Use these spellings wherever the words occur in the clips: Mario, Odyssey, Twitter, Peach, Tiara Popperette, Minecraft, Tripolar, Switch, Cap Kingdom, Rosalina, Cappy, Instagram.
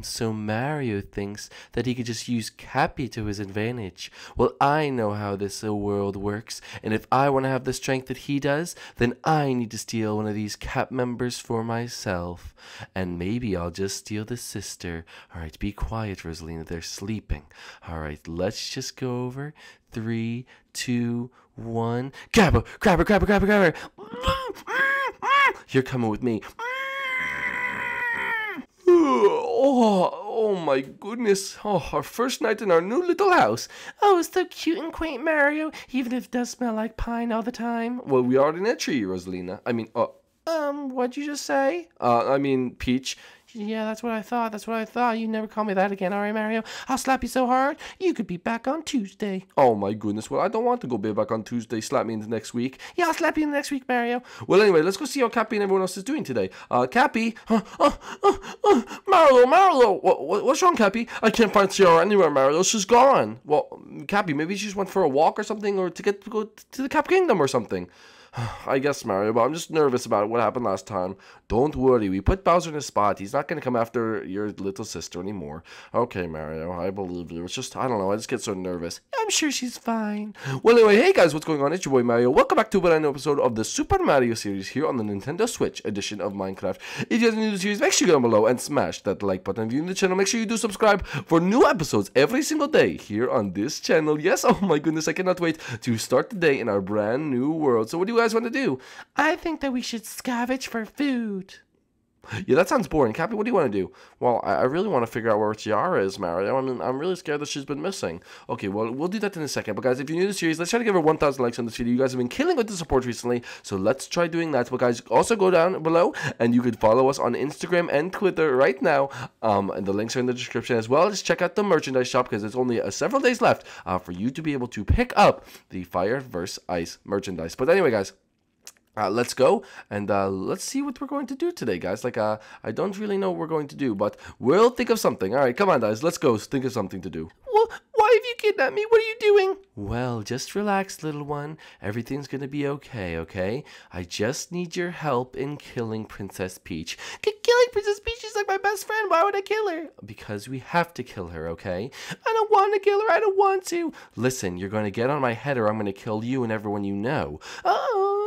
So Mario thinks that he could just use Cappy to his advantage. Well, I know how this world works, and if I want to have the strength that he does, then I need to steal one of these Cap members for myself. And maybe I'll just steal the sister. Alright, be quiet, Rosalina, they're sleeping. Alright, let's just go over. 3, 2, 1. Grab her, grab her, grab her, grab her, grab her. You're coming with me. Oh my goodness. Oh, our first night in our new little house. Oh, it's so cute and quaint, Mario, even if it does smell like pine all the time. Well, we are in a tree, Rosalina. I mean, what'd you just say? I mean, Peach. Yeah, that's what I thought. That's what I thought. You never call me that again, all right, Mario? I'll slap you so hard, you could be back on Tuesday. Oh, my goodness. Well, I don't want to go back on Tuesday. Slap me in the next week. Yeah, I'll slap you in the next week, Mario. Well, anyway, let's go see how Cappy and everyone else is doing today. Cappy? Mario, Mario! What's wrong, Cappy? I can't find Tiara anywhere, Mario. She's gone. Well, Cappy, maybe she just went for a walk or something, or to go to the Cap Kingdom or something. I guess, Mario, but I'm just nervous about what happened last time. Don't worry, we put Bowser in his spot. He's not going to come after your little sister anymore. Okay, Mario, I believe you. It's just, I don't know, I just get so nervous. I'm sure she's fine. Well, anyway, hey guys, what's going on? It's your boy, Mario. Welcome back to a brand new episode of the Super Mario series here on the Nintendo Switch edition of Minecraft. If you guys are new to the series, make sure you go down below and smash that like button. If you're new to the channel, make sure you do subscribe for new episodes every single day here on this channel. Yes, oh my goodness, I cannot wait to start the day in our brand new world. So what do you guys want to do? I think that we should scavenge for food. Yeah, that sounds boring. Cappy, what do you want to do? Well, I really want to figure out where Tiara is, Mario. I mean, I'm really scared that she's been missing. Okay, well, we'll do that in a second. But guys, if you're new to the series, let's try to give her 1,000 likes on this video. You guys have been killing with the support recently, so let's try doing that. But guys, also go down below, and you could follow us on Instagram and Twitter right now. And the links are in the description as well. Just check out the merchandise shop, because there's only several days left for you to be able to pick up the Fire vs. Ice merchandise. But anyway, guys. Let's go, and let's see what we're going to do today, guys. Like, I don't really know what we're going to do, but we'll think of something. All right, come on, guys. Let's go. Think of something to do. Well, why have you kidnapped me? What are you doing? Well, just relax, little one. Everything's going to be okay, okay? I just need your help in killing Princess Peach. Killing Princess Peach? She's like my best friend. Why would I kill her? Because we have to kill her, okay? I don't want to kill her. I don't want to. Listen, you're going to get on my head or I'm going to kill you and everyone you know. Oh.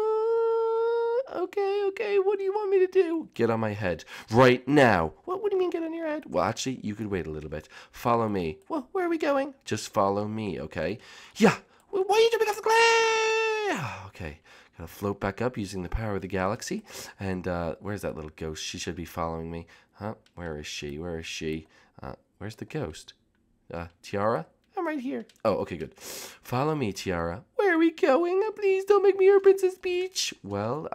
Okay, okay, what do you want me to do? Get on my head. Right now. What do you mean get on your head? Well, actually, you could wait a little bit. Follow me. Well, where are we going? Just follow me, okay? Yeah. Why are you jumping off the cliff? Okay. Gotta float back up using the power of the galaxy. And where's that little ghost? She should be following me. Huh? Where is she? Where is she? Where's the ghost? Tiara? I'm right here. Oh, okay, good. Follow me, Tiara. Where are we going? Please don't make me your Princess Peach. Well,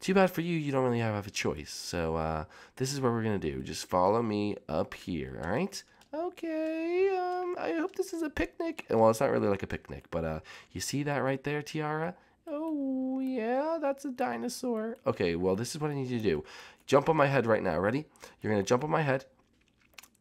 too bad for you. You don't really have a choice. So this is what we're gonna do. Just follow me up here. All right. Okay. I hope this is a picnic. Well, it's not really like a picnic, but you see that right there, Tiara? Oh yeah, that's a dinosaur. Okay. Well, this is what I need you to do. Jump on my head right now. Ready? You're gonna jump on my head.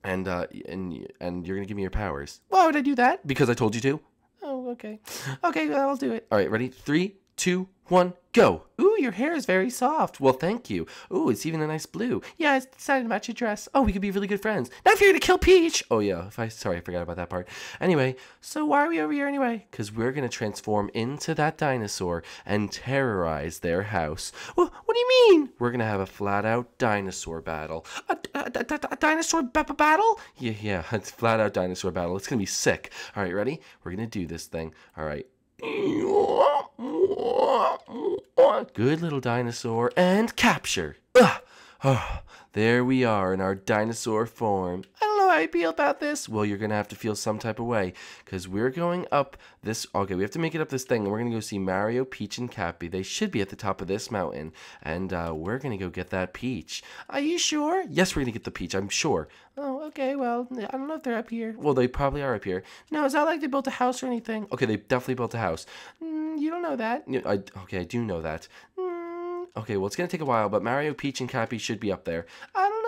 And you're gonna give me your powers. Why would I do that? Because I told you to. Oh, okay. Okay, well, I'll do it. All right, ready? 3, 2, 1, go. Ooh, your hair is very soft. Well, thank you. Ooh, it's even a nice blue. Yeah, I decided about your dress. Oh, we could be really good friends. Now if you're gonna kill Peach. Oh yeah, sorry, I forgot about that part. Anyway, so why are we over here anyway? Because we're gonna transform into that dinosaur and terrorize their house. Well, what do you mean? We're gonna have a flat-out dinosaur battle. A dinosaur battle? Yeah, it's flat-out dinosaur battle. It's gonna be sick. All right, ready? We're gonna do this thing. All right. Good little dinosaur and capture. Oh, there we are in our dinosaur form. I don't know how I feel about this. Well, you're gonna have to feel some type of way because we're going up this. Okay, we have to make it up this thing, and we're gonna go see Mario, Peach, and Cappy. They should be at the top of this mountain, and we're gonna go get that Peach. Are you sure? Yes, we're gonna get the Peach. I'm sure. Oh, okay, well, I don't know if they're up here. Well, they probably are up here. No, it's not like they built a house or anything. Okay, they definitely built a house. You don't know that. Okay, I do know that. Okay, well, it's going to take a while, but Mario, Peach, and Cappy should be up there. I don't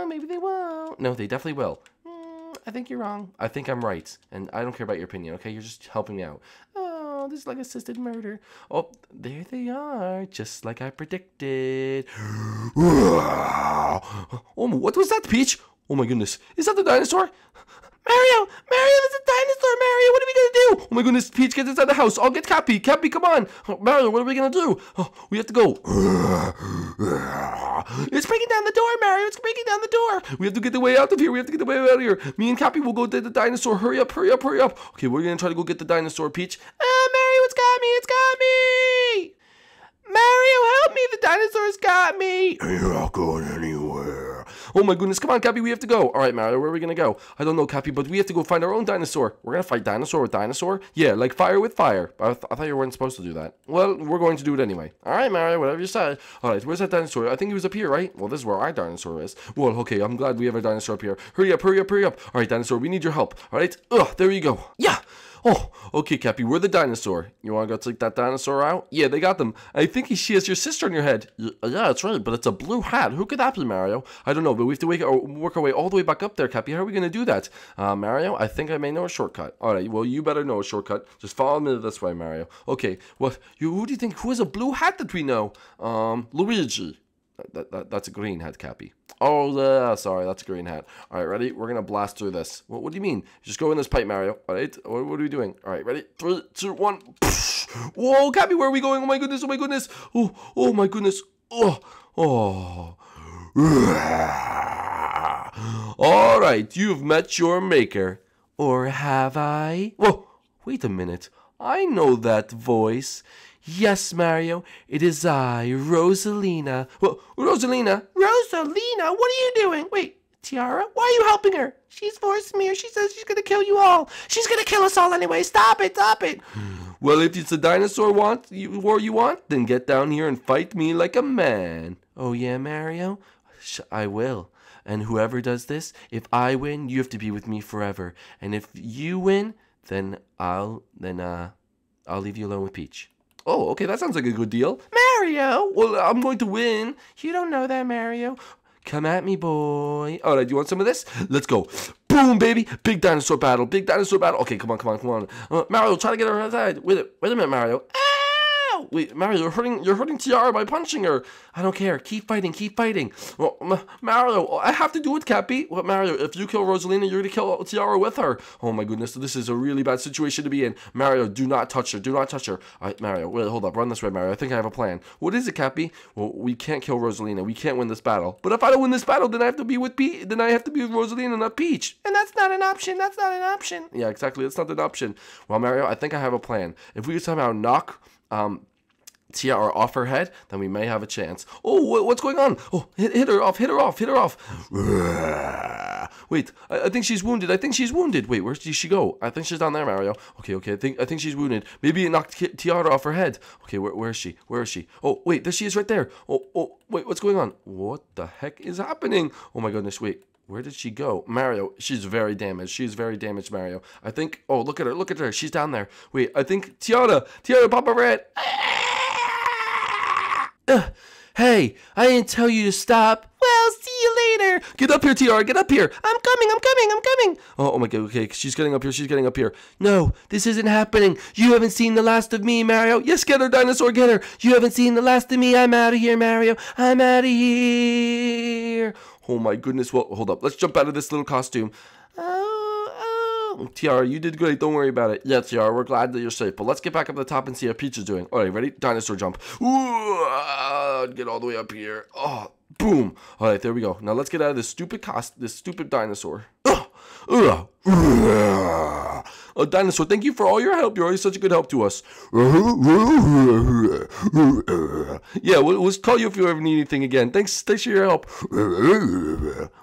know. Maybe they won't. No, they definitely will. I think you're wrong. I think I'm right, and I don't care about your opinion, okay? You're just helping me out. Oh, this is like assisted murder. Oh, there they are, just like I predicted. Oh, what was that, Peach? Oh my goodness. Is that the dinosaur? Mario! Mario, there's a dinosaur, Mario! What are we gonna do? Oh my goodness, Peach, get inside the house. I'll get Cappy. Cappy, come on! Oh, Mario, what are we gonna do? Oh, we have to go. It's breaking down the door, Mario! It's breaking down the door! We have to get the way out of here. We have to get the way out of here. Me and Cappy will go to the dinosaur. Hurry up, hurry up, hurry up. Okay, we're gonna try to go get the dinosaur, Peach. Ah, Mario, it's got me! It's got me! Mario, help me! The dinosaur's got me! You're not going anywhere. Oh my goodness, come on, Cappy, we have to go. All right, Mario, where are we gonna go? I don't know, Cappy, but we have to go find our own dinosaur. We're gonna fight dinosaur with dinosaur? Yeah, like fire with fire. I thought you weren't supposed to do that. Well, we're going to do it anyway. All right, Mario, whatever you said. All right, where's that dinosaur? I think he was up here, right? Well, this is where our dinosaur is. Well, okay, I'm glad we have a dinosaur up here. Hurry up, hurry up, hurry up. All right, dinosaur, we need your help. All right, ugh, there you go. Yeah! Oh, okay, Cappy, we're the dinosaur. You want to go take that dinosaur out? Yeah, they got them. I think she has your sister on your head. Yeah, that's right, but it's a blue hat. Who could that be, Mario? I don't know, but we have to work our way all the way back up there, Cappy. How are we going to do that? Mario, I think I may know a shortcut. All right, well, you better know a shortcut. Just follow me this way, Mario. Okay, well, who do you think? Who has a blue hat that we know? Luigi. That's a green hat, Cappy. Oh, sorry, that's a green hat. All right, ready? We're gonna blast through this. What do you mean? Just go in this pipe, Mario. All right, what are we doing? All right, ready? 3, 2, 1. Whoa, Cappy, where are we going? Oh my goodness! Oh my goodness! Oh, oh my goodness! Oh, oh. All right, you've met your maker, or have I? Whoa! Wait a minute. I know that voice. Yes, Mario, it is I, Rosalina. Well, Rosalina? Rosalina, what are you doing? Wait, Tiara, why are you helping her? She's forcing me. She says she's gonna kill you all. She's gonna kill us all anyway. Stop it, stop it. Well, if it's a dinosaur you want, then get down here and fight me like a man. Oh yeah, Mario? I will. And whoever does this, if I win, you have to be with me forever. And if you win, then I'll leave you alone with Peach. Oh, okay, that sounds like a good deal. Mario! Well, I'm going to win. You don't know that, Mario. Come at me, boy. All right, you want some of this? Let's go. Boom, baby. Big dinosaur battle. Big dinosaur battle. Okay, come on, come on, come on. Mario, try to get her outside. Wait a minute, Mario. Ow! Wait, Mario, you're hurting Tiara by punching her. I don't care. Keep fighting, keep fighting. Well, Mario, I have to do it, Cappy. Well, Mario, if you kill Rosalina, you're going to kill Tiara with her. Oh, my goodness. This is a really bad situation to be in. Mario, do not touch her. Do not touch her. All right, Mario, wait, hold up. Run this way, Mario. I think I have a plan. What is it, Cappy? Well, we can't kill Rosalina. We can't win this battle. But if I don't win this battle, then I have to be with Peach. Then I have to be with Rosalina, not Peach. And that's not an option. That's not an option. Yeah, exactly. That's not an option. Well, Mario, I think I have a plan. If we could somehow knock... Tiara off her head, then we may have a chance. Oh, what's going on? Oh, hit her off, hit her off, hit her off. Wait, I think she's wounded. I think she's wounded. Wait, where did she go? I think she's down there, Mario. Okay, okay, I think she's wounded. Maybe it knocked Tiara off her head. Okay, where is she? Where is she? Oh, wait, there she is right there. Oh, wait, what's going on? What the heck is happening? Oh my goodness, wait. Where did she go? Mario, she's very damaged. She's very damaged, Mario. I think, oh, look at her, look at her. She's down there. Wait, I think Tiara Popperette. Hey, I didn't tell you to stop. Well, see you later. Get up here, Tiara, get up here. I'm coming, I'm coming, I'm coming. Oh my God, okay, she's getting up here, she's getting up here. No, this isn't happening. You haven't seen the last of me, Mario. Yes, get her, dinosaur, get her. You haven't seen the last of me. I'm out of here, Mario. I'm out of here. Oh my goodness, well, hold up. Let's jump out of this little costume. Oh, Tiara, you did great. Don't worry about it. Yeah, Tiara, we're glad that you're safe. But let's get back up the top and see how Peach is doing. All right, ready? Dinosaur jump. Ooh, get all the way up here. Oh, boom. All right, there we go. Now let's get out of this stupid dinosaur. Oh, dinosaur, thank you for all your help. You're always such a good help to us. Yeah, we'll call you if you ever need anything again. Thanks for your help.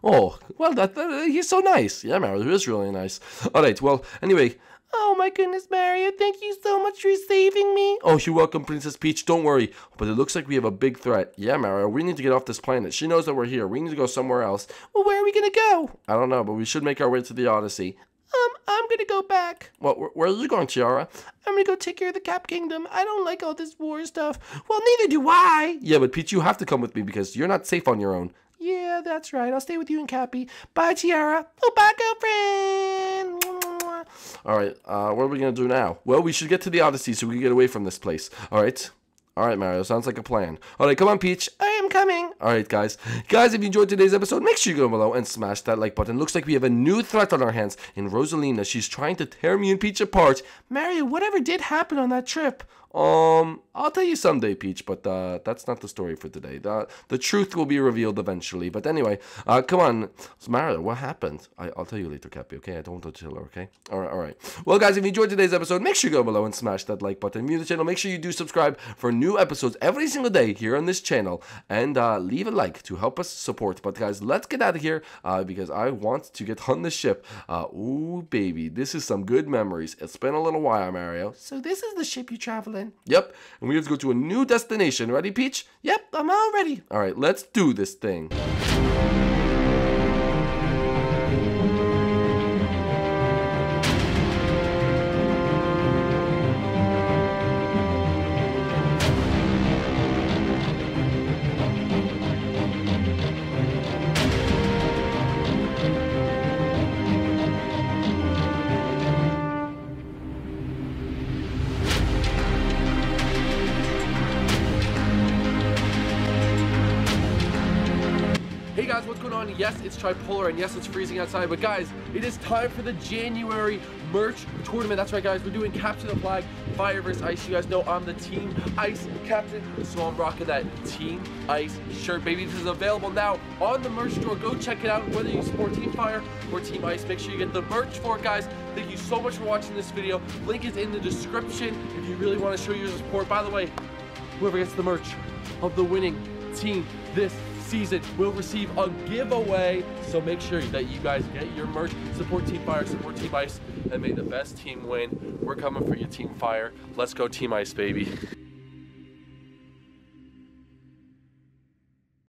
Oh, well, he's so nice. Yeah, Mario, he is really nice. All right, well, anyway... Oh my goodness, Mario, thank you so much for saving me. Oh, you're welcome, Princess Peach, don't worry. But it looks like we have a big threat. Yeah, Mario, we need to get off this planet. She knows that we're here. We need to go somewhere else. Well, where are we gonna go? I don't know, but we should make our way to the Odyssey. I'm gonna go back. Well, where are you going, Tiara? I'm gonna go take care of the Cap Kingdom. I don't like all this war stuff. Well, neither do I. Yeah, but Peach, you have to come with me because you're not safe on your own. Yeah, that's right. I'll stay with you and Cappy. Bye, Tiara. Oh, bye, girlfriend. All right, what are we going to do now? Well, we should get to the Odyssey so we can get away from this place. All right. Alright, Mario, sounds like a plan. Alright, come on, Peach. I am coming. Alright, guys, if you enjoyed today's episode, make sure you go below and smash that like button. Looks like we have a new threat on our hands in Rosalina. She's trying to tear me and Peach apart. Mario, whatever did happen on that trip? I'll tell you someday, Peach, but that's not the story for today. The truth will be revealed eventually. But anyway, come on, Mario, what happened? I'll tell you later, Cappy, okay? I don't want to tell her, okay? All right. Well, guys, if you enjoyed today's episode, make sure you go below and smash that like button. Mute the channel. Make sure you do subscribe for new episodes every single day here on this channel. And leave a like to help us support. But, guys, let's get out of here because I want to get on the ship. Ooh, baby, this is some good memories. It's been a little while, Mario. So this is the ship you travel in? Yep, and we have to go to a new destination. Ready, Peach? Yep, I'm all ready. All right, let's do this thing. Yes, it's Tripolar, and yes, it's freezing outside, but guys, it is time for the January merch tournament. That's right, guys, we're doing Capture the Flag, Fire vs. Ice. You guys know I'm the Team Ice captain, so I'm rocking that Team Ice shirt, baby. This is available now on the merch store. Go check it out, whether you support Team Fire or Team Ice. Make sure you get the merch for it, guys. Thank you so much for watching this video. Link is in the description if you really want to show your support. By the way, whoever gets the merch of the winning team this season will receive a giveaway, so make sure that you guys get your merch. Support Team Fire, support Team Ice, and may the best team win. We're coming for you, Team Fire. Let's go, Team Ice, baby.